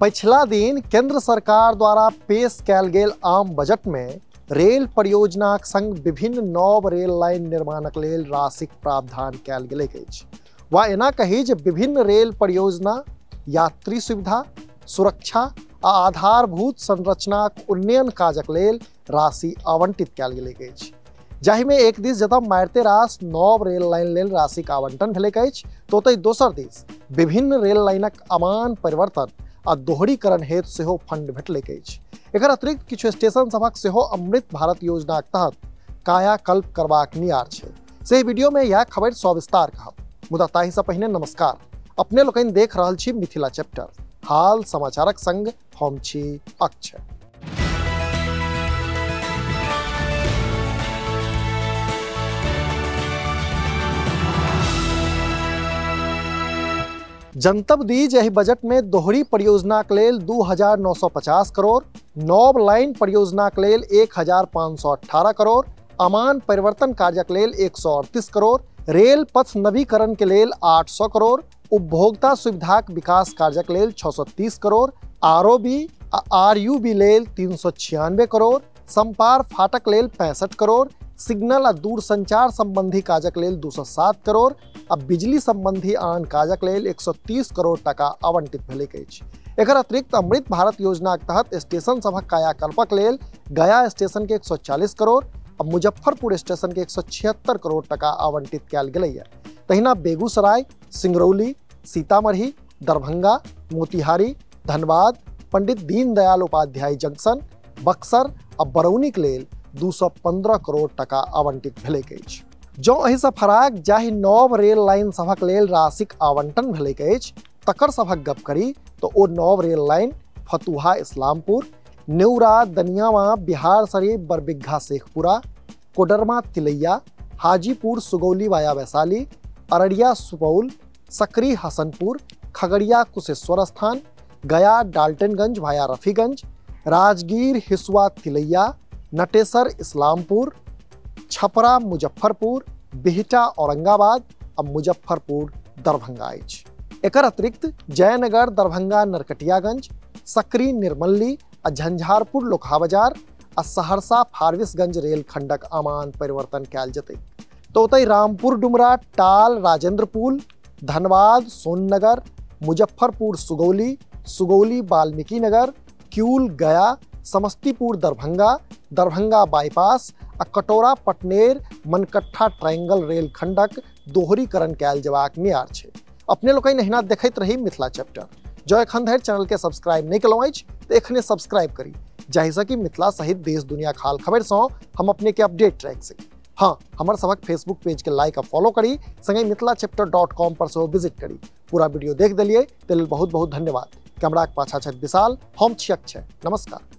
पिछला दिन केंद्र सरकार द्वारा पेश कैल गेल आम बजट में रेल परियोजनाक संग विभिन्न नव रेल लाइन निर्माणक लेल राशिक प्रावधान कैल गेल अछि वा एना कही जे विभिन्न रेल परियोजना यात्री सुविधा सुरक्षा आ आधारभूत संरचनाक उन्नयन काजक लेल राशि आवंटित कैल गेल अछि जाहि में एक दिस जतय मारिते रास नव रेल लाइन लेल राशिक आवंटन भेल अछि तो दोसर दिस विभिन्न रेल लाइनक अमान परिवर्तन आ दोहरीकरण हेतु सेहो फंड भेटल अछि। एकर अतिरिक्त किछु स्टेशन सभक सेहो अमृत भारत योजनाक तहत कायाकल्प करबाक नियार छै। से वीडियो में यह खबर सविस्तार कहब, मुदा ताहि सँ पहिने नमस्कार। अपने लोकनि देख रहल छी मिथिला चैप्टर, हाल समाचारक संग हम छी अक्षय। जनतब दी जे एहि बजट में दोहरी परियोजनाक लेल 2,950 करोड़, नव लाइन परियोजनाक लेल 1,518 करोड़, अमान परिवर्तन कार्यक लेल 138 करोड़, रेल पथ नवीकरण के लेल 800 करोड़, उपभोक्ता सुविधाक विकास कार्यक लेल 630 करोड़, आरओबी आ आरयूबी लेल 396 करोड़, संपार फाटक लेल 65 करोड़, सिग्नल आ दूरसंचार संबंधी काजक लेल 207 करोड़ आ बिजली संबंधी आन काजक लेल 130 करोड़ टका आवंटित भेल अछि। एकर अतिरिक्त अमृत भारत योजनाक तहत स्टेशन सभक कायाकल्पक लेल गया स्टेशन के 140 करोड़ आ मुजफ्फरपुर स्टेशन के 176 करोड़ टका आवंटित कयल गेलैए। तहिना बेगूसराय, सिंगरौली, सीतामढ़ी, दरभंगा, मोतिहारी, धनबाद, पंडित दीनदयाल उपाध्याय जंक्शन, बक्सर आ बरौनीक लेल 215 करोड़ टका आवंटित भेल अछि। जँ एहि सँ फराक जाहि नव रेल लाइन सभक लेल राशिक आवंटन भेल अछि तकर सभक गप करी तो ओ नव rail line Fatuha Islampur, Neura Daniyawan Bihar Sharif Barbigha Sheikhpura, Koderma Tilaiya, Hajipur Sugauli via Vaishali, Araria Supaul, Sakri Hasanpur, Khagaria Kusheshwar Sthan, Gaya Daltonganj via Rafiganj, Rajgir Hisua Tilaiya, Natesar Islampur, Chhapra Muzaffarpur, Bihta Aurangabad आ मुजफ्फरपुर दरभंगा अछि। एकर अतिरिक्त जयनगर दरभंगा नरकटियागंज, सकरी निर्मली आ झंझारपुर लोकहा बाजार आ सहरसा फारबिसगंज रेल खंडक अमान परिवर्तन कयल जेतै तो ओतहि रामपुर डुमरा टाल राजेंद्रपुल, धनबाद सोननगर, मुजफ्फरपुर सुगौली, सुगौली वाल्मीकि नगर, किउल गया, समस्तीपुर दरभंगा, दरभंगा बाईपास आ कटोरा पटनेर मनकट्ठा ट्रायंगल रेल खंडक दोहरीकरण कयल जबाक नियार छै। अपने लोकनि एहिना देखैत रही मिथिला चैप्टर। जँ एखन धरि चैनल के सब्सक्राइब नहीं कलहुँ अछि तो एखने सब्सक्राइब करी, जाहि सँ कि मिथिला सहित देश दुनिया खाल खबर सँ हम अपने के अपडेट राखि सकी। हाँ, हमर सभक फेसबुक पेज के लाइक आ फॉलो करी, संगे mithlachapter.com पर सेहो विजिट करी। पूरा वीडियो देख देलियै तेल बहुत बहुत धन्यवाद। कैमराक पाछा छथि विशाल, हम छी अक्षय। नमस्कार।